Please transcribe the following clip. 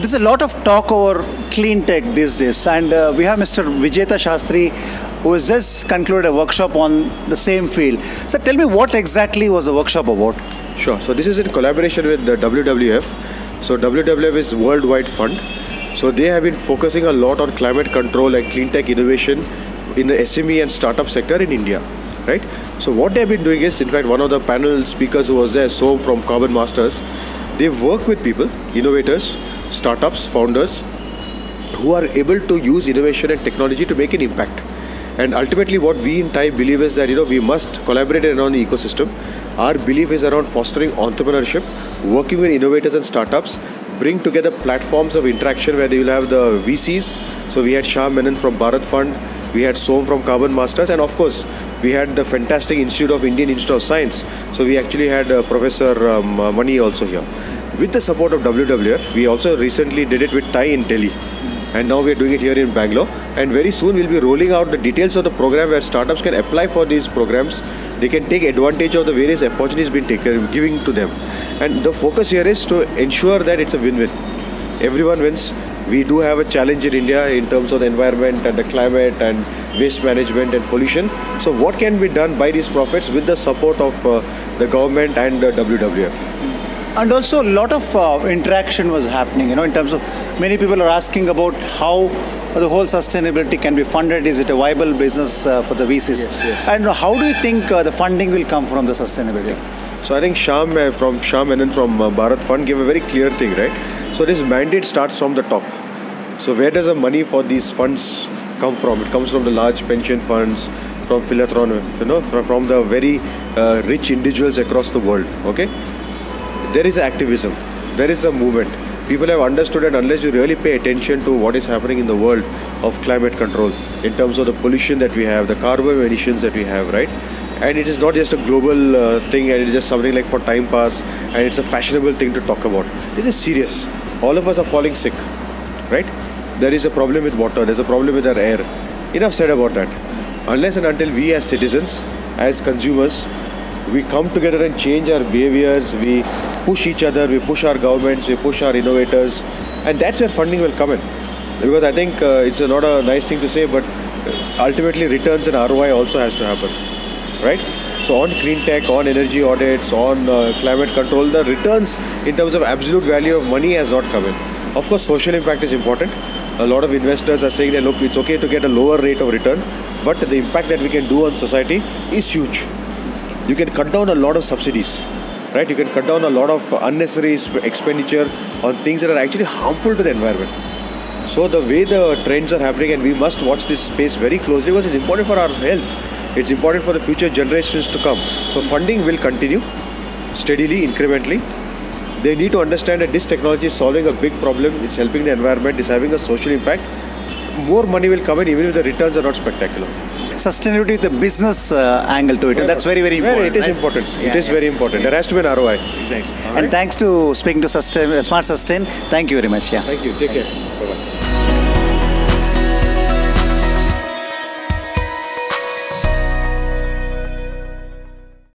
There's a lot of talk over clean tech these days, and we have Mr. Vijayeta Shastri, who has just concluded a workshop on the same field. So tell me, what exactly was the workshop about? Sure. So this is in collaboration with the WWF. So WWF is Worldwide Fund. So they have been focusing a lot on climate control and clean tech innovation in the SME and startup sector in India. Right? So what they have been doing is, in fact, one of the panel speakers who was there, So from Carbon Masters, they work with people, innovators, startups, founders, who are able to use innovation and technology to make an impact. And ultimately what we in TiE believe is that, you know, we must collaborate around the ecosystem. Our belief is around fostering entrepreneurship, working with innovators and startups, bring together platforms of interaction where they will have the VCs. So we had Shaan Menon from Bharat Fund, we had So from Carbon Masters, and of course we had the fantastic Institute of Indian Institute of Science. So we actually had Professor Mani also here. With the support of WWF, we also recently did it with TiE in Delhi. And now we are doing it here in Bangalore, and very soon we'll be rolling out the details of the program where startups can apply for these programs. They can take advantage of the various opportunities being taken, giving to them. And the focus here is to ensure that it's a win-win. Everyone wins. We do have a challenge in India in terms of the environment and the climate and waste management and pollution. So what can be done by these profits with the support of the government and the WWF? And also a lot of interaction was happening, you know, in terms of many people are asking about how the whole sustainability can be funded. Is it a viable business for the VCs? Yes, yes. And how do you think the funding will come from the sustainability? Yeah. So I think Shaan Menon from Bharat Fund gave a very clear thing, right? So this mandate starts from the top. So where does the money for these funds come from? It comes from the large pension funds, from philanthropists, you know, from the very rich individuals across the world, okay? There is activism, there is a movement. People have understood, and unless you really pay attention to what is happening in the world of climate control, in terms of the pollution that we have, the carbon emissions that we have, right? And it is not just a global thing, and it is just something like for time pass, and it's a fashionable thing to talk about. This is serious. All of us are falling sick, right? There is a problem with water, there's a problem with our air. Enough said about that. Unless and until we as citizens, as consumers, we come together and change our behaviors, we push each other, we push our governments, we push our innovators, and that's where funding will come in. Because I think it's not a nice thing to say, but ultimately returns and ROI also has to happen, right? So on clean tech, on energy audits, on climate control, the returns in terms of absolute value of money has not come in. Of course, social impact is important. A lot of investors are saying that, look, it's okay to get a lower rate of return, but the impact that we can do on society is huge. You can cut down a lot of subsidies, right? You can cut down a lot of unnecessary expenditure on things that are actually harmful to the environment. So the way the trends are happening, and we must watch this space very closely, because it's important for our health. It's important for the future generations to come. So funding will continue steadily, incrementally. They need to understand that this technology is solving a big problem. It's helping the environment. It's having a social impact. More money will come in even if the returns are not spectacular. Sustainability with the business angle to it, and that's very, very important. It is important. It is very important. There has to be an ROI. Exactly. And thanks to speaking to SmartSustain. Thank you very much. Yeah. Thank you. Take care.